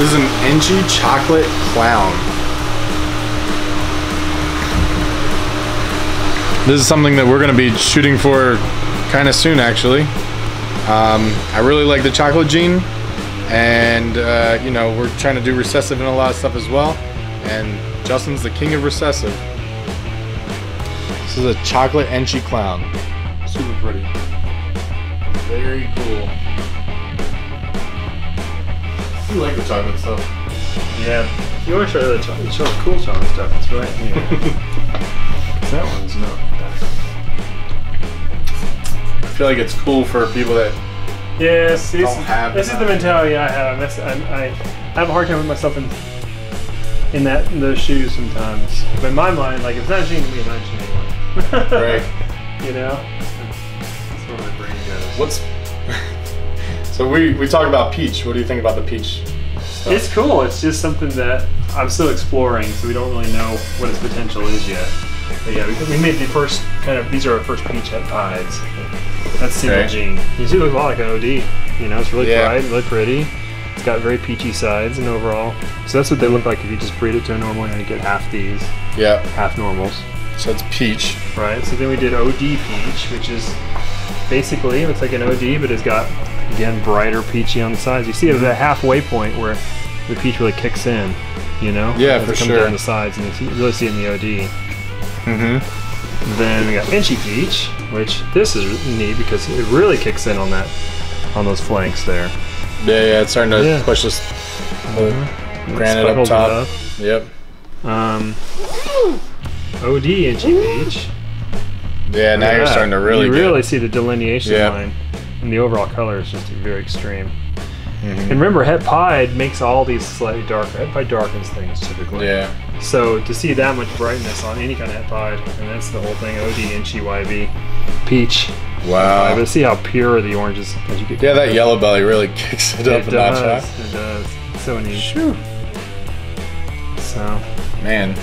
This is an NG chocolate clown. This is something that we're going to be shooting for kind of soon, actually. I really like the chocolate gene, and you know, we're trying to do recessive and a lot of stuff as well, and Justin's the king of recessive. This is a chocolate NG clown. Super pretty. Very cool. You like the chocolate stuff. Yeah. You want to show the chocolate, show the cool chocolate stuff, that's right. Yeah. That one's not bad. I feel like it's cool for people that don't have this. This is the mentality I have. I have a hard time with myself in those shoes sometimes. But in my mind, like, if it's not gene to me, it's not gene anymore. Right. You know? That's where my brain goes. So we talk about peach. What do you think about the peach stuff? It's cool. It's just something that I'm still exploring, so we don't really know what its potential is yet. But yeah, we made the first kind of, these are our first peachhead pies. That's single gene. You see, it looks a lot like an OD. You know, it's really fried, really pretty. It's got very peachy sides and overall. So that's what they look like if you just breed it to a normal, and you get half these. Yeah. Half normals. So it's peach. Right. So then we did OD peach, which is basically, it's like an OD, but it's got, again, brighter peachy on the sides. You see it at the halfway point where the peach really kicks in, you know? Yeah, for sure. It comes down the sides, and you really see it in the OD. Mm-hmm. Then we got inchy peach, which this is neat because it really kicks in on that, on those flanks there. Yeah, yeah, it's starting to push this granite up top. Yep. OD inchy peach. Yeah, now you're starting to really see the delineation line. And the overall color is just very extreme. Mm-hmm. And remember, het pied makes all these slightly darker. Het pied darkens things typically. Yeah. So to see that much brightness on any kind of het pied, and that's the whole thing, OD, inchy, YB, peach. Wow. But see how pure the orange is as you get. Yeah, that yellow belly really kicks it up a notch. It does. It's so neat. Shoo. So. Man.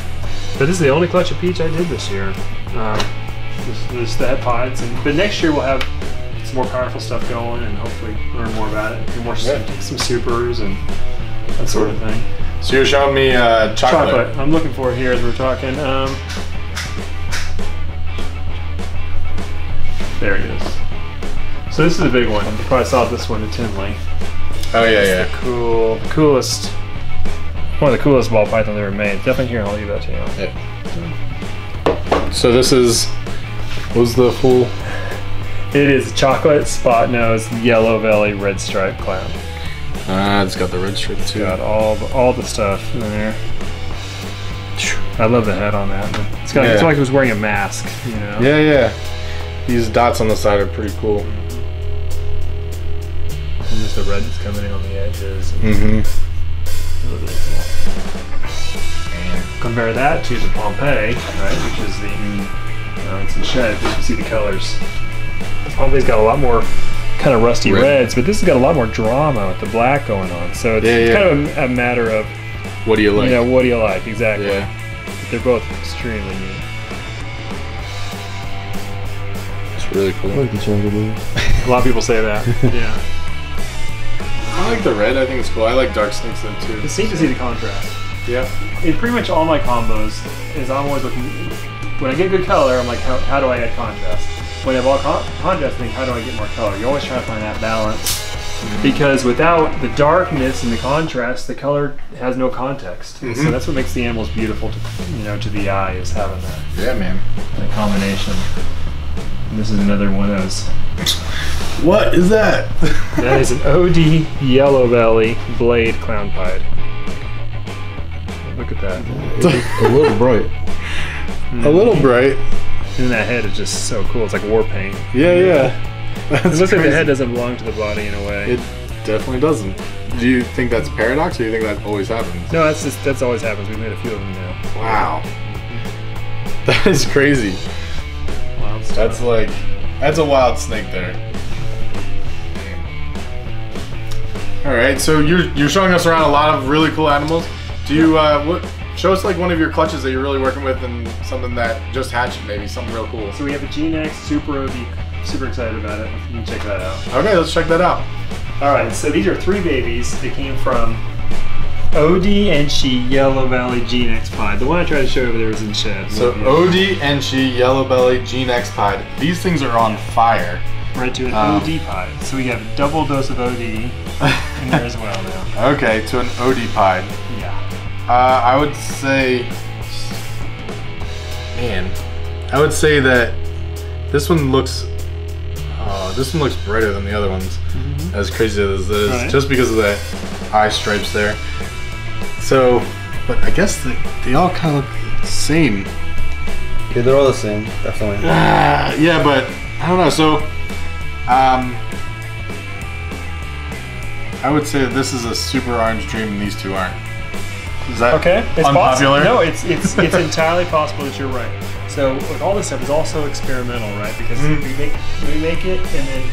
But this is the only clutch of peach I did this year. There's the het pieds, but next year we'll have some more powerful stuff going, and hopefully learn more about it. Do more some supers and that sort of thing. So you're showing me chocolate. I'm looking for it here as we're talking. There it is. So this is a big one. You probably saw this one at Tinley. Oh yeah, it's the coolest. One of the coolest ball python they ever made. Definitely here. I'll leave that to you. Yeah. So this is was the full. It is chocolate spot nose, yellow belly, red stripe clown. It's got the red stripe too. Got all the stuff in there. I love the head on that. It's got it's like it was wearing a mask, you know. Yeah, yeah. These dots on the side are pretty cool. And just the red that's coming in on the edges. Mm-hmm. Really cool. And compare that to the Pompeii, right? Which is the it's in shed, but you can see the colors. Pompeii's got a lot more kind of rusty reds, but this has got a lot more drama with the black going on. So it's kind of a matter of what do you like? Yeah, you know, what do you like? Exactly. Yeah. They're both extremely neat. It's really cool. I like the jungle blue. A lot of people say that. Yeah. I like the red. I think it's cool. I like dark snakes though too. It's neat to see the contrast. Yeah. In pretty much all my combos, is I'm always looking when I get good color. I'm like, how do I add contrast? When I have all contrast, how do I get more color? You're always trying to find that balance. Because without the darkness and the contrast, the color has no context. So that's what makes the animals beautiful to, you know, to the eye, is having that. Yeah, man. That combination. And this is another one of those. What is that? That is an OD yellow belly blade clown pied. Look at that. A little bright. A little bright. And that head is just so cool. It's like war paint. Yeah, yeah. It looks like the head doesn't belong to the body in a way. It definitely doesn't. Do you think that's paradox, or do you think that always happens? No, that's always happens. We've made a few of them now. Wow. That is crazy. Wild stuff. That's like, that's a wild snake there. All right, so you're showing us around a lot of really cool animals. Do you show us like one of your clutches that you're really working with, and something that just hatched, maybe something real cool. So we have a GeneX Super OD. Super excited about it. You can check that out. Okay, let's check that out. All right, so these are three babies. They came from Odie Enshi Yellow Belly GeneX Pied. The one I tried to show over there was in the shed. So Odie Enshi Yellow Belly GeneX Pied. These things are on fire. Right to an OD Pied. So we have a double dose of OD in there as well now. Okay, to an OD Pied. Yeah. I would say, man, I would say that this one looks brighter than the other ones. Mm-hmm. As crazy as this, right. Just because of the eye stripes there. So, but I guess they all kind of look the same. Yeah, they're all the same, definitely. Yeah, but I don't know. So, I would say that this is a super orange dream, and these two aren't. Is that okay? It's unpopular? No, it's entirely possible that you're right. So with all this stuff is also experimental, right? Because we make it, and then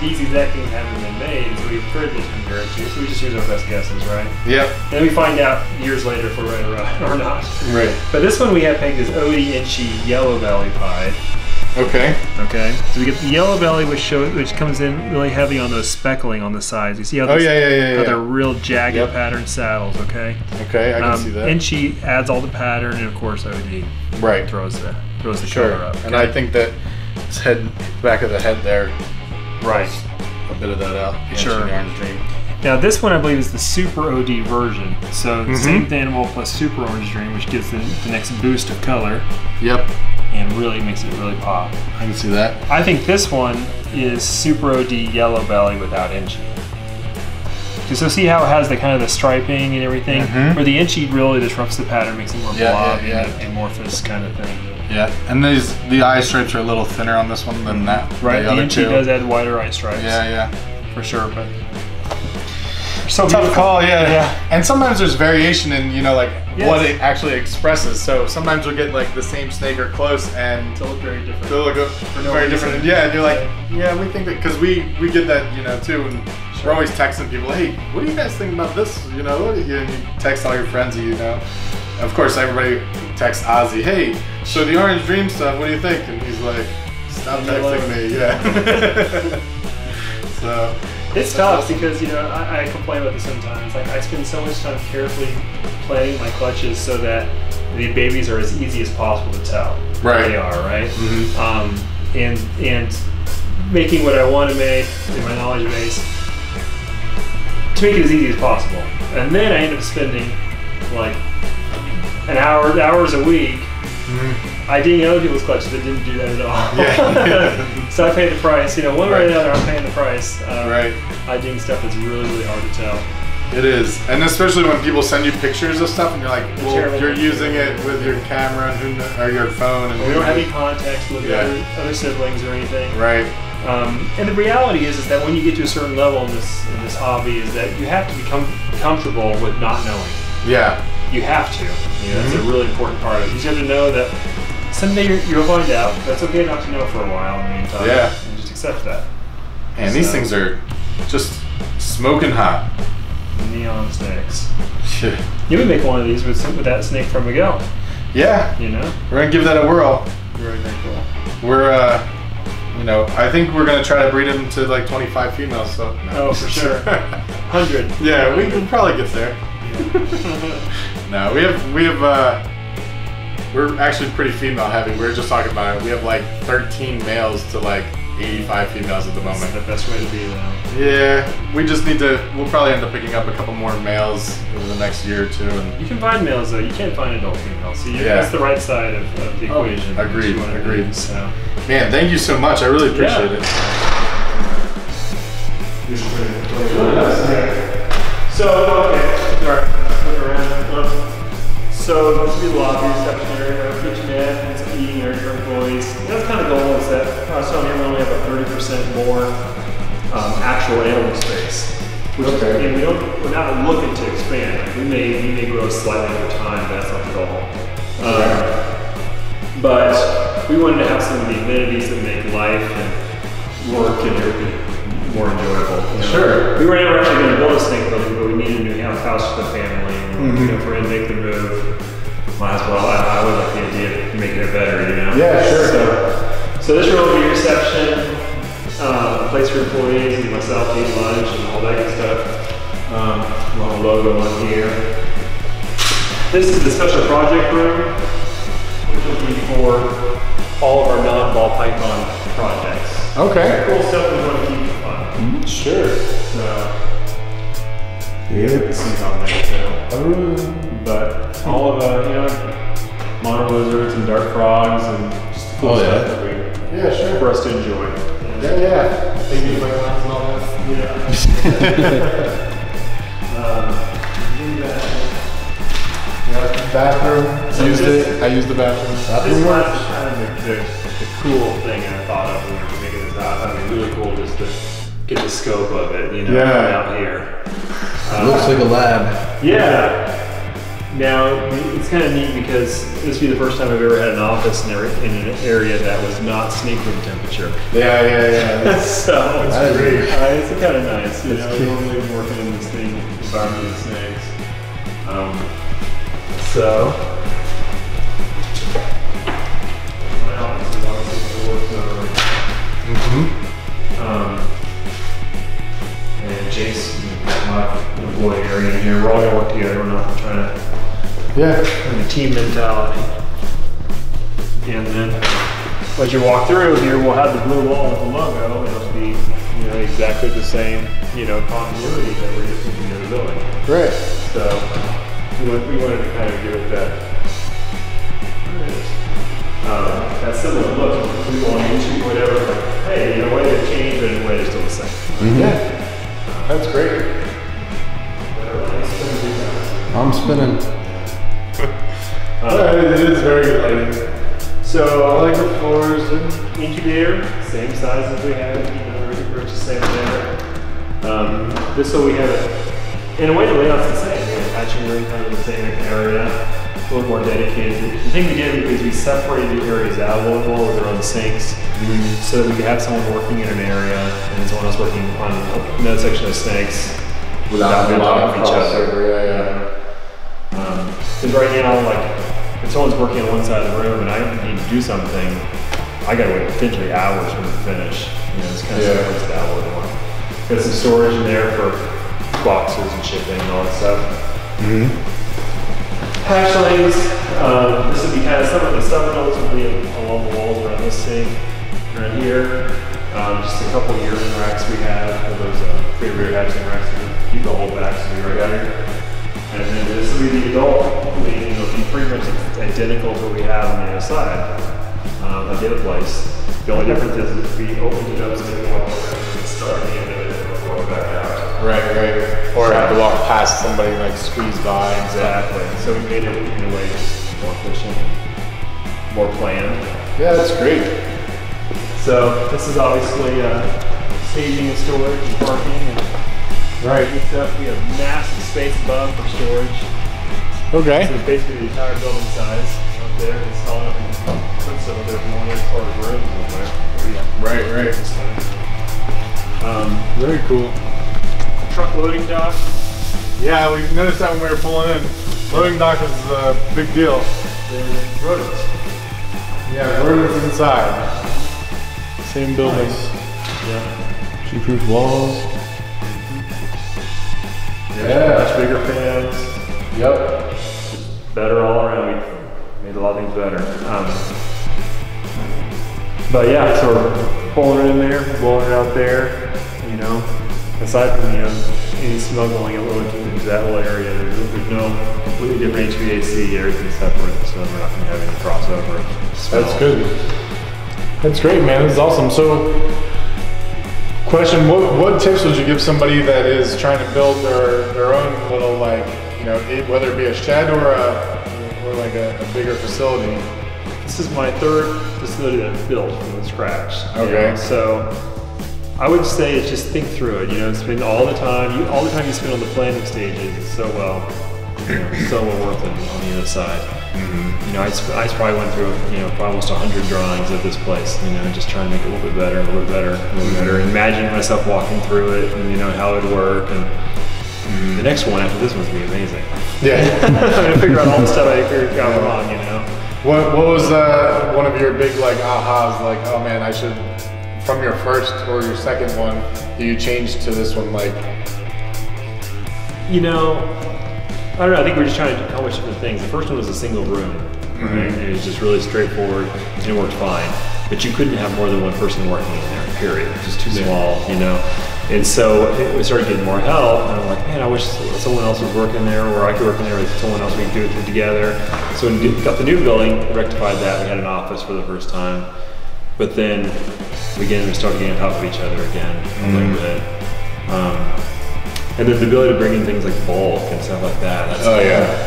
these exact things haven't been made, so we've heard this compared to, so we just use our best guesses, right? Yep. Then we find out years later if we're right or not. Right. But this one we have pegged as Odie Enshi Yellow Belly Pied. Okay. Okay. So we get the yellow belly, which comes in really heavy on those speckling on the sides. You see how they're real jagged pattern saddles. Okay. Okay, I can see that. And she adds all the pattern, and of course OD. Right. Throws the color up. Okay? And I think that this head, back of the head there, right, a bit of that out. The orange dream. Now this one I believe is the super OD version. So Same animal plus super orange dream, which gives the next boost of color. Yep. And really makes it really pop. I can see that. I think this one is Super OD Yellow Belly without Enshi. So see how it has the kind of the striping and everything, where the Enshi really disrupts the pattern, makes it more blob and amorphous kind of thing. Yeah, and the eye stripes are a little thinner on this one than that. Right, the Enshi does add wider eye stripes. Yeah, yeah, for sure. But so tough call, yeah. And sometimes there's variation in, you know, like what it actually expresses. So sometimes we'll get like the same snake or close, and they'll look very different. They'll look very different. Yeah, and you're like, yeah, we think that, because we get that, you know, too. And we're always texting people, hey, what do you guys think about this? You know, and you text all your friends, you know. Of course, everybody texts Ozzy, hey, so the Orange Dream stuff, what do you think? And he's like, stop texting me, yeah. So. It's tough because, you know, I complain about this sometimes. Like, I spend so much time carefully playing my clutches so that the babies are as easy as possible to tell. Right. They are, right? Mm-hmm. And making what I want to make in my knowledge base to make it as easy as possible. And then I end up spending, like, hours a week IDing other people's clutches that didn't do that at all. Yeah. So I paid the price. You know, one way or another, I'm paying the price. IDing stuff that's really, really hard to tell. It is, and especially when people send you pictures of stuff, and you're like, well, you're using it with your camera and or your phone, and we don't have any context with other siblings or anything. Right. And the reality is that when you get to a certain level in this hobby, is that you have to become comfortable with not knowing. Yeah. You have to. You know, that's a really important part of it. You just have to know that someday you'll find out. That's okay not to know for a while in the meantime. Yeah. And just accept that. And these things are just smoking hot. Neon snakes. Shit. You would make one of these with that snake from Miguel. Yeah. You know? We're going to give that a whirl. Very cool. We're, you know, I think we're going to try to breed them to like 25 females. So. No. Oh, for sure. 100. Yeah, we can probably get there. No, we're actually pretty female heavy. We were just talking about it. We have like 13 males to like 85 females at the moment. That's the best way to be though. Yeah, we just need to, we'll probably end up picking up a couple more males over the next year or two. And you can find males though, you can't find adult females. So that's the right side of the equation. Agreed, agreed. So. Man, thank you so much. I really appreciate it. So, okay. So most of the lobby reception area, kitchenette, and some eating area for employees. That's kind of the goal, is that we only have a 30% more actual animal space. Which and we're not looking to expand. We may grow slightly over time, but that's not the goal. But we wanted to have some of the amenities that make life and work and everything more enjoyable. You know? Sure. We were never actually going to build this thing, but we needed a new house for the family. You know, if we're gonna make the move, might as well. I would like the idea of making it better, you know? Yeah, sure. So this room will be reception, place for employees, and myself eating lunch and all that good stuff. little logo on here. This is the special project room, which will be for all of our non-ball python projects. Okay. Cool stuff we want to keep fun. Mm, sure. So, yeah. Some comments now. But all of the, you know, mono lizards and dark frogs and just cool stuff that we, for us to enjoy. Yeah, yeah. They do my comments and all that. Yeah. Bathroom. Used it. I used the bathroom. This is kind of the cool thing I thought of when we were making this out. I mean, really cool just to get the scope of it, you know, out here. It looks like a lab. Yeah. Now, it's kind of neat because this would be the first time I've ever had an office in an area that was not snake room temperature. Yeah, yeah, yeah. So, it's great. It's kind of nice, you know, normally working in this thing, environment with snakes. So, my office is obviously the work zone right now. And Jason, my employee area in here, we're all gonna work together. We're not trying to, kind of team mentality. And then, as you walk through here, we'll have the blue wall with the logo, and it'll be, you know, exactly the same, you know, continuity that we're just using in the building. Right. So. We wanted to kind of give it that, that similar look. We want YouTube, whatever. Like, hey, you know, way to change, but in a way it's still the same. Yeah, that's great. I'm spinning. It is very good lighting. So I like the floors and incubator, same size as we have. You know, we purchased the same there. Just so we have it in a way the layout's the same. Patching room kind of the same area, a little more dedicated. The thing we did was we separated the areas out a little more with their own sinks, so that we could have someone working in an area and someone else working on another section of snakes without being off each other. Because right now, like, if someone's working on one side of the room and I need to do something, I gotta wait potentially hours for them to finish. You know, it's kind of separates it out a little more. Got some storage in there for boxes and shipping and all that stuff. Hatchlings, this would be kind of some of the subtitles would be along the walls around this thing, around here. Just a couple of urine racks we have, of those free rear hatchling racks, keep the whole back so right out here. And then this would be the adult, you know, be pretty much identical to what we have on the other side of the other place. The only difference is if we opened it up so we walk around and start the end of it and roll it back out. Right, right. Or have to walk past somebody like squeeze by. Exactly. So we made it in a way more efficient, more planned. Yeah, that's great. So this is obviously staging and storage and parking and good stuff. We have massive space above for storage. Okay. So basically the entire building size up there is all up and put some of their morning or rooms in there. Right, right. Very cool. Truck loading dock. Yeah, we noticed that when we were pulling in. Loading dock is a big deal. The rodents. Yeah, rodents inside. Same buildings. Nice. Yeah. Shoot-proof walls. Yeah. Much bigger fans. Yep. Just better all around. We made a lot of things better. But yeah, so we're pulling it in there, blowing it out there, you know. Aside from, you know, any smuggling it into that whole area, there's no completely different HVAC, everything's separate, so we're not going to have any crossover. So that's good. That's great, man. This is awesome. So, question, what tips would you give somebody that is trying to build their own little, like, you know, whether it be a shed or a bigger facility? This is my third facility that I've built from scratch. Okay. Yeah, so I would say it's just think through it, you know, spend all the time, you spend on the planning stages is so well, you know, so well worth it on the other side. You know, I probably went through, you know, almost 100 drawings of this place, you know, just trying to make it a little bit better, a little bit better, a little better. Imagine myself walking through it and, you know, how it would work. And the next one after this one's going to be amazing. Yeah. I'm going to figure out all the stuff I figured out wrong, you know. What was one of your big, like, ahas, like, oh man, I should... From your first or your second one, do you change to this one? Like, You know, I don't know, I think we're just trying to accomplish different things. The first one was a single room, right? Mm-hmm. It was just really straightforward and it worked fine. But you couldn't have more than one person working in there, period. It was too small, you know? And so we started getting more help, and I'm like, man, I wish someone else was working there, or I could work in there with someone else, we could do it together. So when we got the new building, rectified that, we had an office for the first time. But then, again, we started getting on top of each other again, a little bit. And then the ability to bring in things like bulk and stuff like that. That's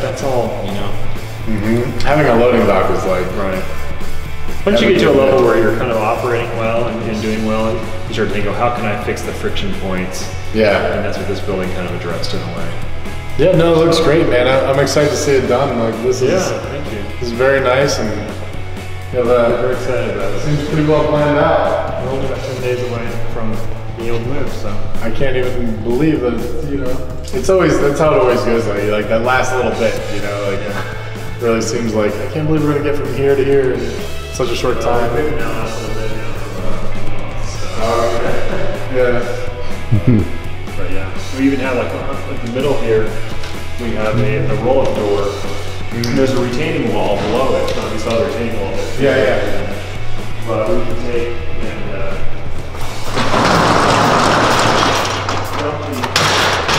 that's all, you know. Having a loading dock is like, once you get to a level where you're kind of operating well and doing well, you start thinking, how can I fix the friction points? Yeah. And that's what this building kind of addressed in a way. Yeah, no, it looks great, man. I'm excited to see it done. Like, this is, thank you. This is very nice, and yeah, we're excited about it. Seems pretty well planned out. We're only about 10 days away from the old move, so. I can't even believe that, you know, it's always, that's how it always goes, like that last little bit, you know, like, it really seems like, I can't believe we're gonna get from here to here. Such a short time. Maybe now last little bit. But yeah, we even have like the middle here. We have the roll-up door. There's a retaining wall below it. So you saw the retaining wall. There. Yeah. But we can take and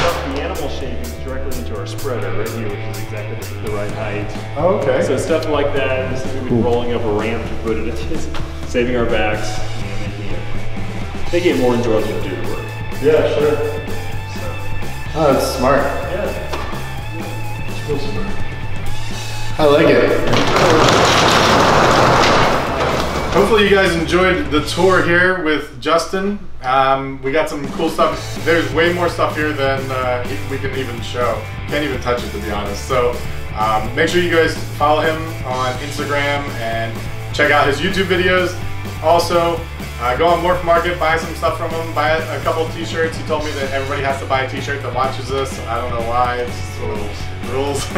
dump the animal shavings directly into our spreader right here, which is exactly the right height. Oh, okay. So stuff like that. This is rolling up a ramp to put it in, saving our backs, and making it more enjoyable to do the work. Yeah, sure. So. Oh, that's smart. Yeah. It's real smart. I like it. Hopefully you guys enjoyed the tour here with Justin. We got some cool stuff. There's way more stuff here than we can even show. Can't even touch it, to be honest. So make sure you guys follow him on Instagram and check out his YouTube videos. Also, go on Morph Market, buy some stuff from him, buy a couple t-shirts. He told me that everybody has to buy a t-shirt that watches us. I don't know why, it's just rules.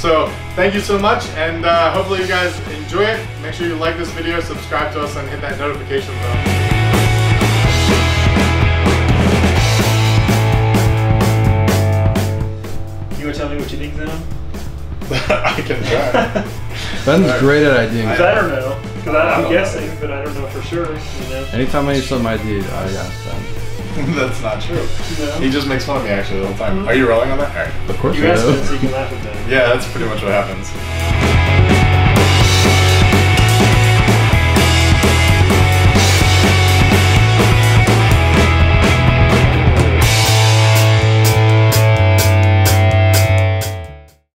So thank you so much, and hopefully you guys enjoy it. Make sure you like this video, subscribe to us, and hit that notification bell. You want to tell me what you think, Zenon? I can try. Ben's great at ideas. Because I don't know. Because I'm guessing, but I don't know for sure. You know? Anytime I need some idea, I ask Ben. That's not true. No. He just makes fun of me actually the whole time. Are you rolling on that? All right. Of course you do. You asked him so you can laugh at that. Yeah, that's pretty much what happens.